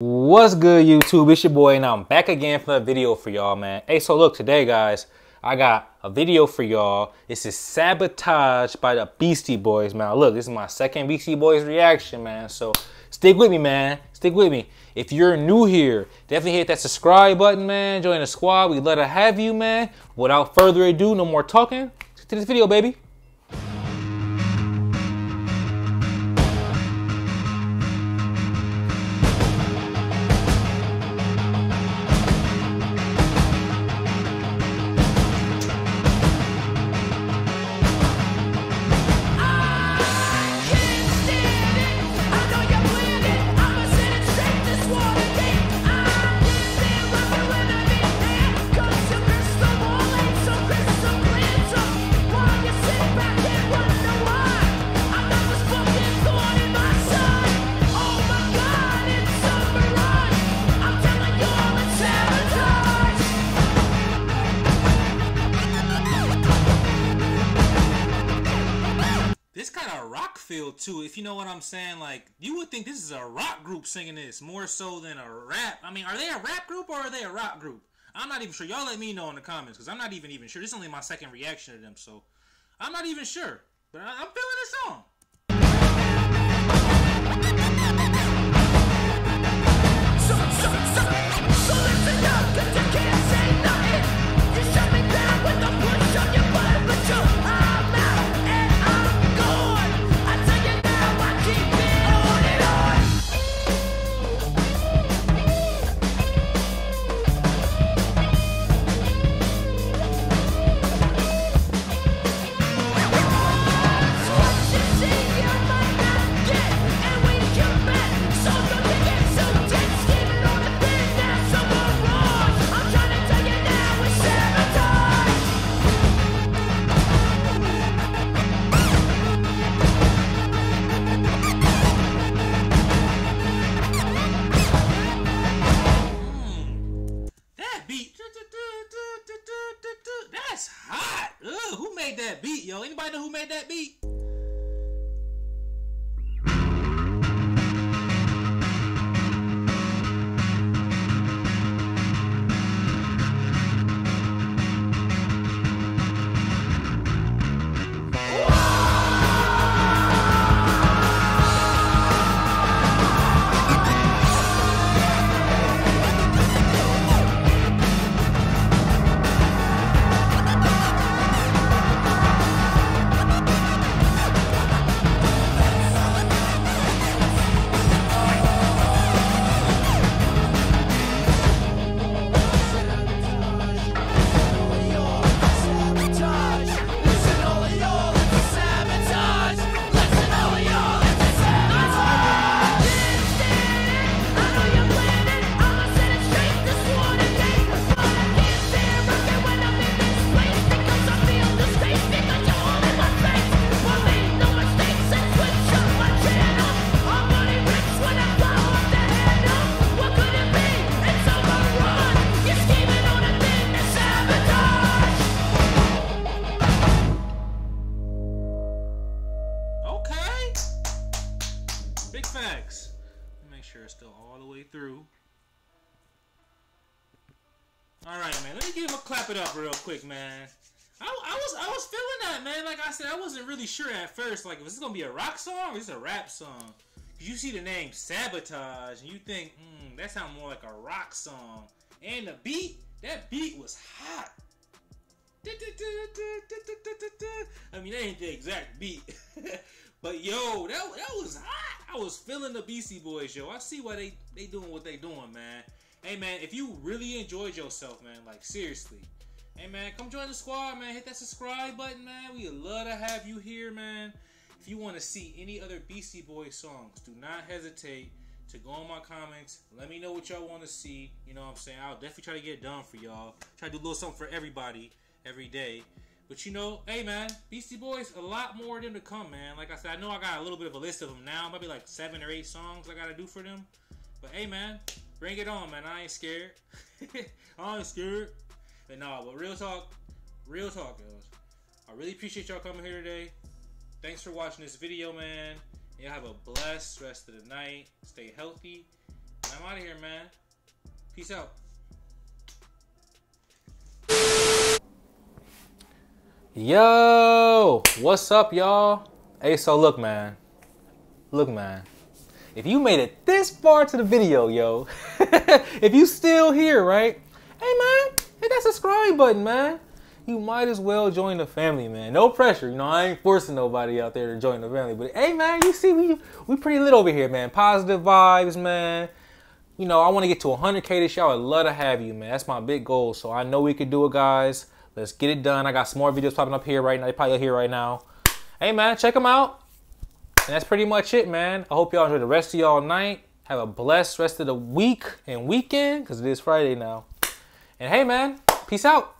What's good, YouTube? It's your boy, and I'm back again for a video for y'all, man. Hey, so look, today, guys, I got a video for y'all. This is Sabotage by the Beastie Boys, man. Look, this is my second Beastie Boys reaction, man. So stick with me, man. Stick with me. If you're new here, definitely hit that subscribe button, man. Join the squad. We let her have you, man. Without further ado, no more talking. Let's get to this video, baby. Feel too, if you know what I'm saying. Like, you would think this is a rock group singing this more so than a rap. I mean, are they a rap group or are they a rock group? I'm not even sure. Y'all let me know in the comments, because I'm not even sure. This is only my second reaction to them, so I'm not even sure, but I'm feeling this song. That's hot. Ugh, who made that beat, yo? Anybody know who made that beat? Big facts. Let me make sure it's still all the way through. All right, man. Let me give him a clap it up real quick, man. I was feeling that, man. Like I said, I wasn't really sure at first. Like, was this gonna be a rock song or is this a rap song? Cause you see the name Sabotage and you think, that sounds more like a rock song. And the beat, that beat was hot. I mean, that ain't the exact beat. But yo, that was hot. I was feeling the Beastie Boys, yo. I see why they doing what they doing, man. Hey, man, if you really enjoyed yourself, man, like, seriously. Hey, man, come join the squad, man. Hit that subscribe button, man. We would love to have you here, man. If you want to see any other Beastie Boys songs, do not hesitate to go in my comments. Let me know what y'all want to see. You know what I'm saying? I'll definitely try to get it done for y'all. Try to do a little something for everybody every day. But you know, hey man, Beastie Boys, a lot more of them to come, man. Like I said, I know I got a little bit of a list of them now. Might be like 7 or 8 songs I gotta do for them. But hey man, bring it on, man. I ain't scared. I ain't scared. But nah, but real talk, guys. I really appreciate y'all coming here today. Thanks for watching this video, man. Y'all have a blessed rest of the night. Stay healthy. And I'm out of here, man. Peace out. Yo, what's up, y'all? Hey, so look, man. Look, man. If you made it this far to the video, yo, if you still here, right? Hey, man, hit that subscribe button, man. You might as well join the family, man. No pressure, you know, I ain't forcing nobody out there to join the family. But hey, man, you see, we pretty lit over here, man. Positive vibes, man. You know, I want to get to 100K this year. I would love to have you, man. That's my big goal. So I know we could do it, guys. Let's get it done. I got some more videos popping up here right now. They probably here right now. Hey, man, check them out. And that's pretty much it, man. I hope y'all enjoy the rest of y'all night. Have a blessed rest of the week and weekend, because it is Friday now. And hey, man, peace out.